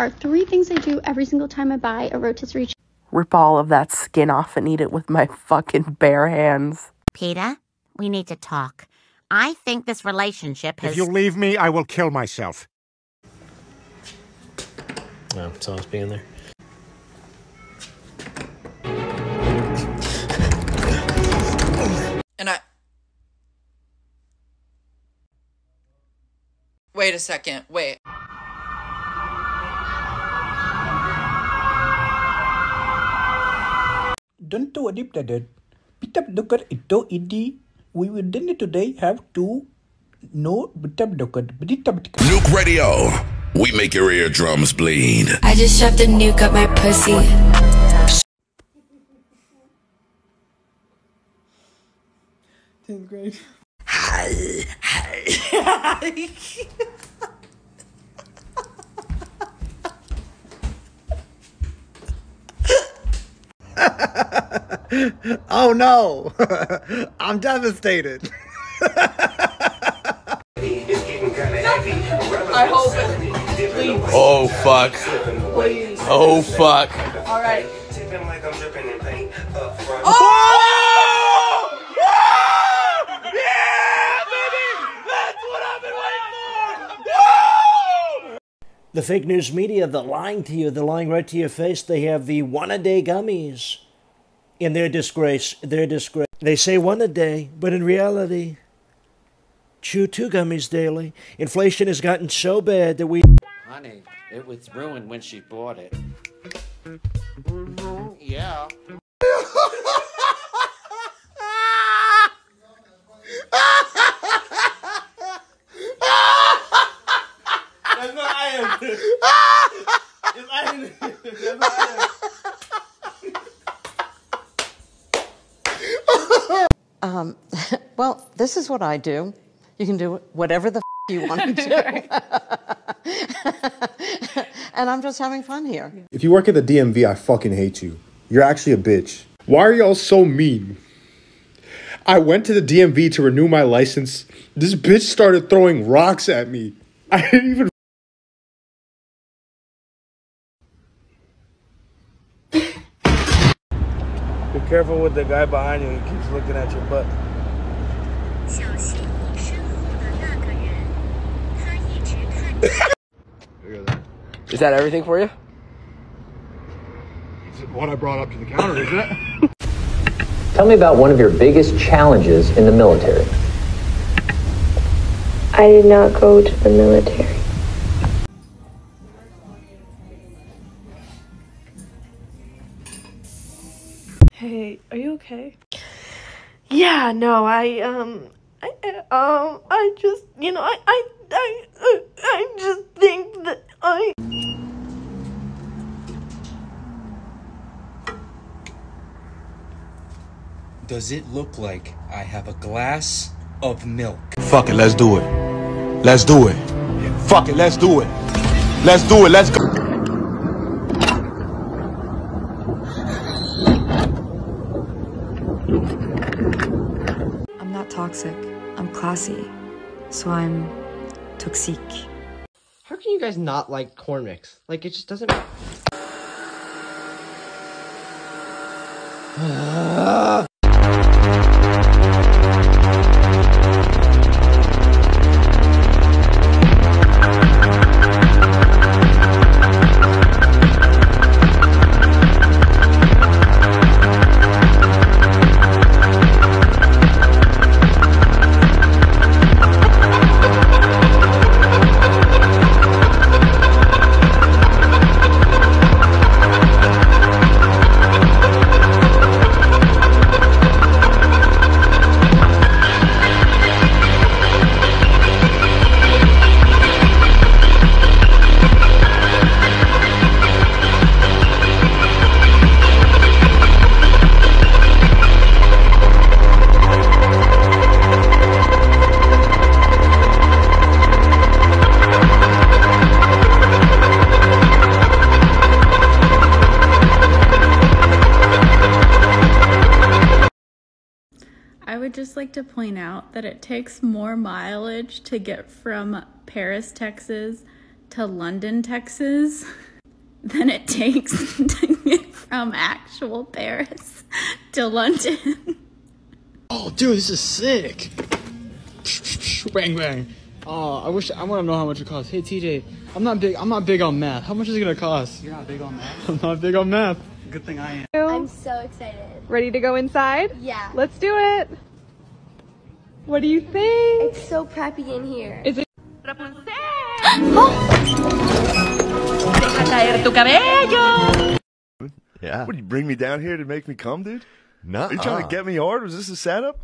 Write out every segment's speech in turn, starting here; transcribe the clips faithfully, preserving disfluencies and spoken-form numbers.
are three things I do every single time I buy a rotisserie chicken. Rip all of that skin off and eat it with my fucking bare hands. Peter, we need to talk. I think this relationship has... If you leave me, I will kill myself. Oh, someone's being there. And I... Wait a second, wait. Don't do a dip that it. Bitap docker ito idi. We will then today have to know bitap docker. Nuke Radio. We make your eardrums bleed. I just shoved a nuke up my pussy. tenth grade. Hi. Hi. Oh no! I'm devastated. I hope it. Please. Oh fuck. Please. Oh fuck. Alright. Oh! Yeah, baby! That's what I've been waiting for! Whoa! The fake news media, they're lying to you, they're lying right to your face. They have the one-a-day gummies. In their disgrace, their disgrace. They say one a day, but in reality, chew two gummies daily. Inflation has gotten so bad that we... Honey, it was ruined when she bought it. Mm-hmm. Yeah. That's not iron. It's iron. That's not iron. Um, well, this is what I do. You can do whatever the f you want to do. And I'm just having fun here. If you work at the D M V, I fucking hate you. You're actually a bitch. Why are y'all so mean? I went to the D M V to renew my license. This bitch started throwing rocks at me. I didn't even... Careful with the guy behind you, he keeps looking at your butt. Is that everything for you? It's what I brought up to the counter, isn't it? Tell me about one of your biggest challenges in the military. I did not go to the military. Hey, are you okay? Yeah, no, I, um, I, um, I just, you know, I, I, I, uh, I just think that I... Does it look like I have a glass of milk? Fuck it, let's do it. Let's do it. Fuck it, let's do it. Let's do it, let's go. Toxic. I'm classy, so I'm toxic. How can you guys not like corn mix? Like, it just doesn't... Uh... just like to point out that it takes more mileage to get from Paris, Texas to London, Texas. than it takes to get from actual Paris to London. Oh, dude, this is sick. Bang, bang. Oh, I wish, I want to know how much it costs. Hey, T J, I'm not big, I'm not big on math. How much is it going to cost? You're not big on math? I'm not big on math. Good thing I am. I'm so excited. Ready to go inside? Yeah. Let's do it. What do you think? It's so preppy in here. Is it? Oh. Yeah. What, you bring me down here to make me come, dude? No. Are you trying to get me hard? Was this a setup?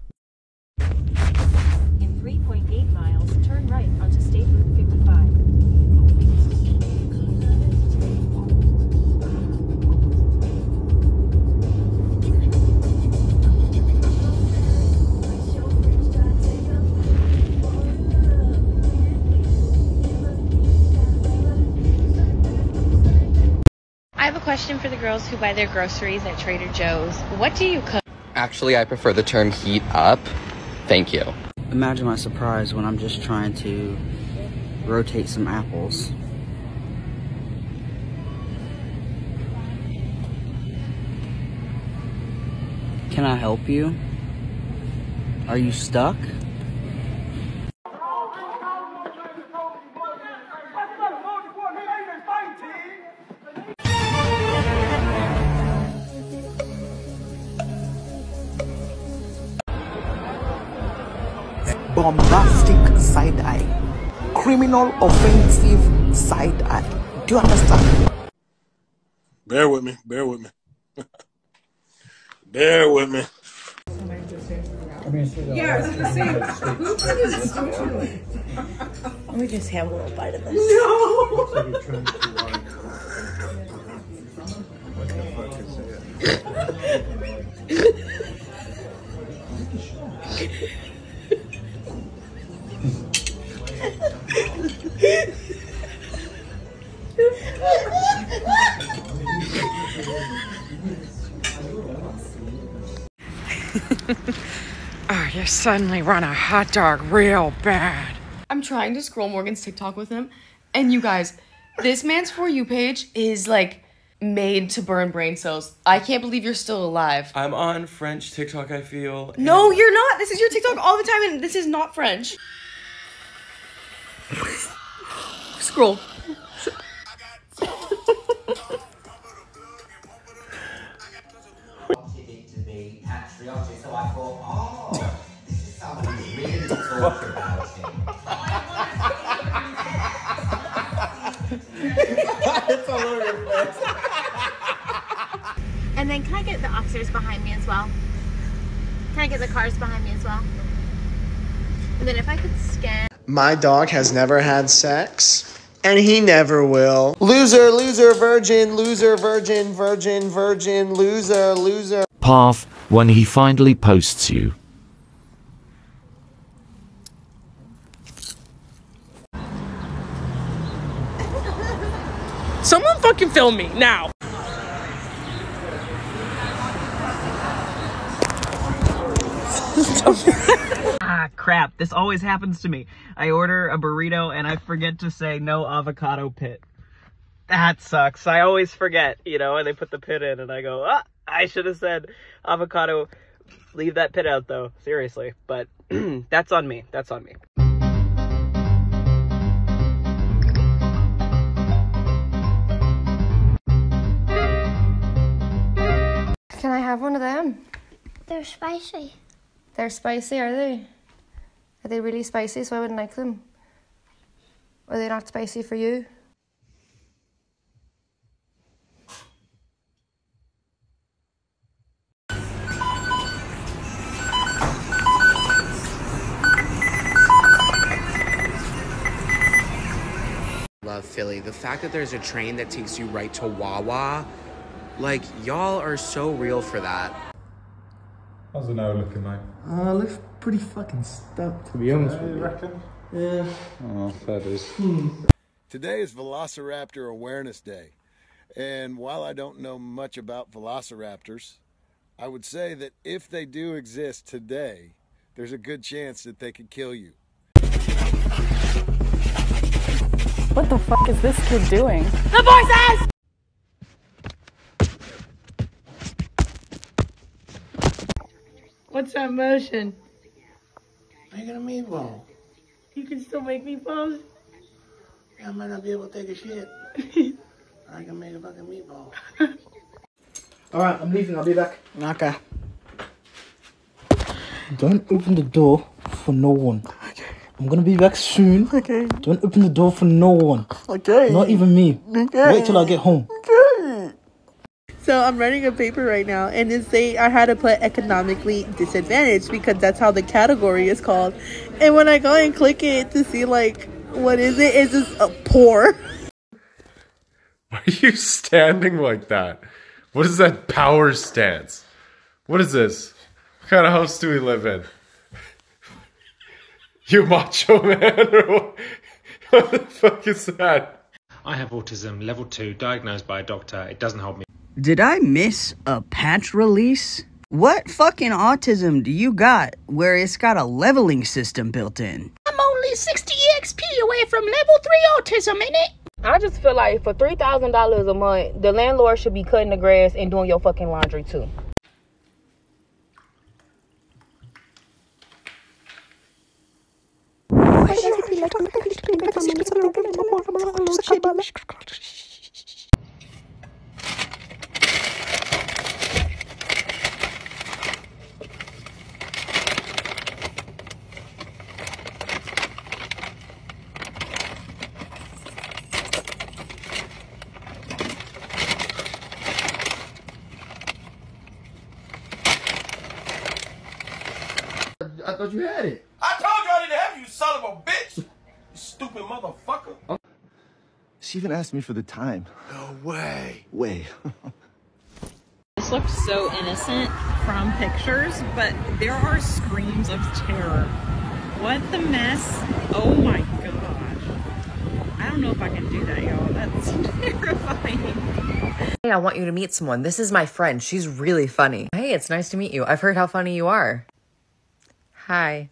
In three point eight miles, turn right onto State Route fifty-five. I have a question for the girls who buy their groceries at Trader Joe's. What do you cook? Actually, I prefer the term heat up. Thank you. Imagine my surprise when I'm just trying to rotate some apples. Can I help you? Are you stuck? Bombastic side eye, criminal offensive side eye. Do you understand? Bear with me, bear with me. Bear with me. Let me just have a little bite of this. No! Oh, you suddenly run a hot dog real bad. I'm trying to scroll Morgan's TikTok with him, and you guys, this man's For You page is like made to burn brain cells. I can't believe you're still alive. I'm on French TikTok, I feel. No, you're not. This is your TikTok all the time, and this is not French. Scroll. So I thought, oh, this is something really talk about it. And then can I get the officers behind me as well? Can I get the cars behind me as well? And then if I could scan. My dog has never had sex. And he never will. Loser, loser, virgin, loser, virgin, virgin, virgin, loser, loser. Path, when he finally posts you. Someone fucking film me now. Ah, crap. This always happens to me. I order a burrito and I forget to say no avocado pit. That sucks. I always forget, you know, and they put the pit in and I go, ah, I should have said avocado. Leave that pit out though, seriously. But that's on me. That's on me. Can I have one of them? They're spicy. They're spicy, are they? Are they really spicy, so I wouldn't like them? Are they not spicy for you? Love Philly. The fact that there's a train that takes you right to Wawa, like, y'all are so real for that. How's an hour looking like? Uh, looks pretty fucking stuck, to be honest with you. You reckon? Yeah. Oh, that is. Today is Velociraptor Awareness Day. And while I don't know much about velociraptors, I would say that if they do exist today, there's a good chance that they could kill you. What the fuck is this kid doing? The voices! What's that motion? Making a meatball. You can still make meatballs? Yeah, I might not be able to take a shit. I can make a fucking meatball. Alright, I'm leaving. I'll be back. Okay. Don't open the door for no one. Okay. I'm gonna be back soon. Okay. Don't open the door for no one. Okay. Not even me. Okay. Wait till I get home. Okay. So I'm writing a paper right now, and it's saying I had to put economically disadvantaged because that's how the category is called. And when I go and click it to see like what is it, it's just a poor. Why are you standing like that? What is that power stance? What is this? What kind of house do we live in? You macho man? What? What the fuck is that? I have autism, level two, diagnosed by a doctor. It doesn't help me. Did I miss a patch release? What fucking autism do you got where it's got a leveling system built in? I'm only sixty E X P away from level three autism, innit? I just feel like for three thousand dollars a month, the landlord should be cutting the grass and doing your fucking laundry too. I thought you had it. I told you I didn't have it, you son of a bitch! You stupid motherfucker. Oh. She even asked me for the time. No way. Way. This looks so innocent from pictures, but there are screams of terror. What the mess? Oh my gosh. I don't know if I can do that, y'all. That's terrifying. Hey, I want you to meet someone. This is my friend. She's really funny. Hey, it's nice to meet you. I've heard how funny you are. Hi.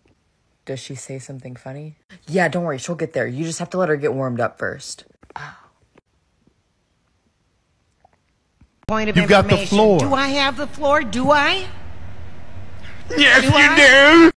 Does she say something funny? Yeah, don't worry. She'll get there. You just have to let her get warmed up first. Oh. Point of You've information. Got the floor. Do I have the floor? Do I? Yes, do you I? do.